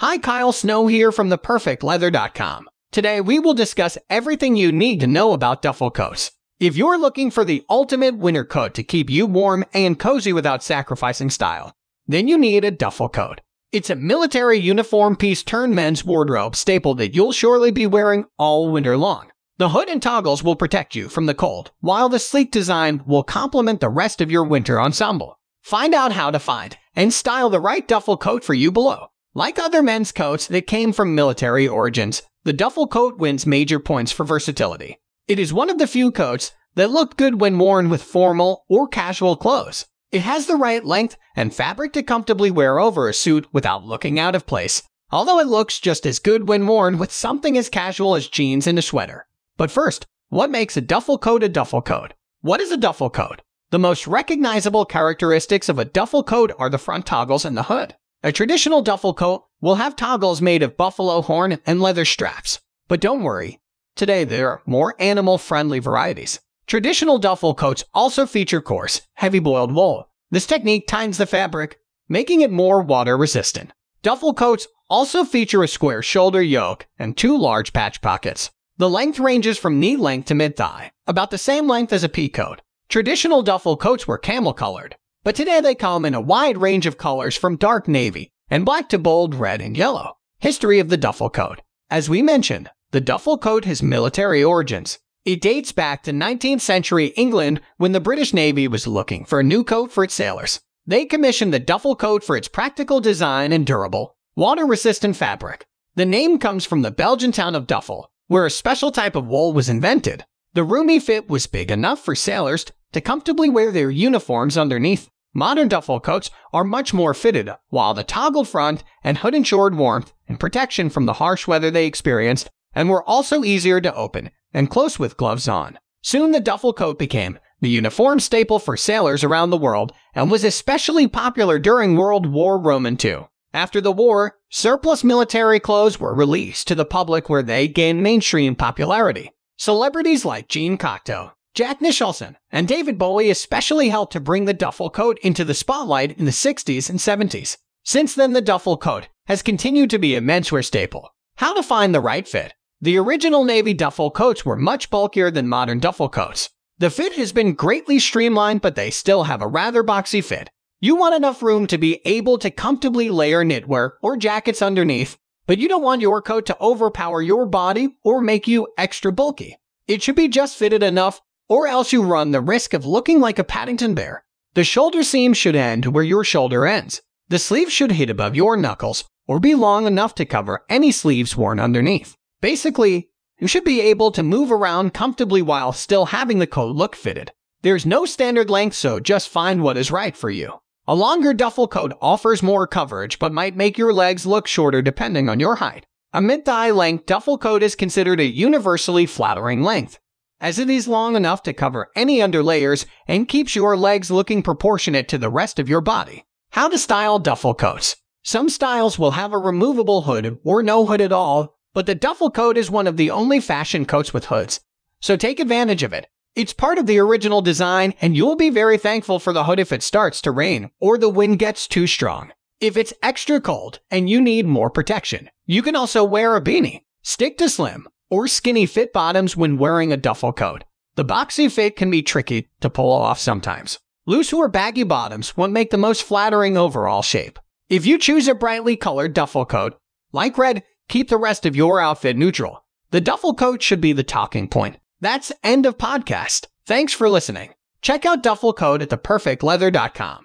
Hi, Kyle Snow here from theperfectleather.com. Today we will discuss everything you need to know about duffel coats. If you're looking for the ultimate winter coat to keep you warm and cozy without sacrificing style, then you need a duffel coat. It's a military uniform piece turned men's wardrobe staple that you'll surely be wearing all winter long. The hood and toggles will protect you from the cold, while the sleek design will complement the rest of your winter ensemble. Find out how to find and style the right duffel coat for you below. Like other men's coats that came from military origins, the duffel coat wins major points for versatility. It is one of the few coats that look good when worn with formal or casual clothes. It has the right length and fabric to comfortably wear over a suit without looking out of place, although it looks just as good when worn with something as casual as jeans and a sweater. But first, what makes a duffel coat a duffel coat? What is a duffel coat? The most recognizable characteristics of a duffel coat are the front toggles and the hood. A traditional duffel coat will have toggles made of buffalo horn and leather straps. But don't worry, today there are more animal-friendly varieties. Traditional duffel coats also feature coarse, heavy-boiled wool. This technique tightens the fabric, making it more water-resistant. Duffel coats also feature a square shoulder yoke and two large patch pockets. The length ranges from knee-length to mid-thigh, about the same length as a pea coat. Traditional duffel coats were camel-colored, but today they come in a wide range of colors from dark navy and black to bold red and yellow. History of the duffel coat. As we mentioned, the duffel coat has military origins. It dates back to 19th century England when the British Navy was looking for a new coat for its sailors. They commissioned the duffel coat for its practical design and durable, water-resistant fabric. The name comes from the Belgian town of Duffel, where a special type of wool was invented. The roomy fit was big enough for sailors to comfortably wear their uniforms underneath. Modern duffel coats are much more fitted, while the toggled front and hood ensured warmth and protection from the harsh weather they experienced, and were also easier to open and close with gloves on. Soon the duffel coat became the uniform staple for sailors around the world and was especially popular during World War II. After the war, surplus military clothes were released to the public where they gained mainstream popularity. Celebrities like Jean Cocteau, Jack Nicholson, and David Bowie especially helped to bring the duffel coat into the spotlight in the 60s and 70s. Since then, the duffel coat has continued to be a menswear staple. How to find the right fit? The original Navy duffel coats were much bulkier than modern duffel coats. The fit has been greatly streamlined, but they still have a rather boxy fit. You want enough room to be able to comfortably layer knitwear or jackets underneath, but you don't want your coat to overpower your body or make you extra bulky. It should be just fitted enough, or else you run the risk of looking like a Paddington Bear. The shoulder seam should end where your shoulder ends. The sleeve should hit above your knuckles or be long enough to cover any sleeves worn underneath. Basically, you should be able to move around comfortably while still having the coat look fitted. There's no standard length, so just find what is right for you. A longer duffel coat offers more coverage but might make your legs look shorter depending on your height. A mid-thigh length duffel coat is considered a universally flattering length, as it is long enough to cover any underlayers and keeps your legs looking proportionate to the rest of your body. How to style duffel coats. Some styles will have a removable hood or no hood at all, but the duffel coat is one of the only fashion coats with hoods, so take advantage of it. It's part of the original design, and you'll be very thankful for the hood if it starts to rain or the wind gets too strong. If it's extra cold and you need more protection, you can also wear a beanie. Stick to slim or skinny fit bottoms when wearing a duffel coat. The boxy fit can be tricky to pull off sometimes. Loose or baggy bottoms won't make the most flattering overall shape. If you choose a brightly colored duffel coat, like red, keep the rest of your outfit neutral. The duffel coat should be the talking point. That's end of podcast. Thanks for listening. Check out duffel coat at theperfectleather.com.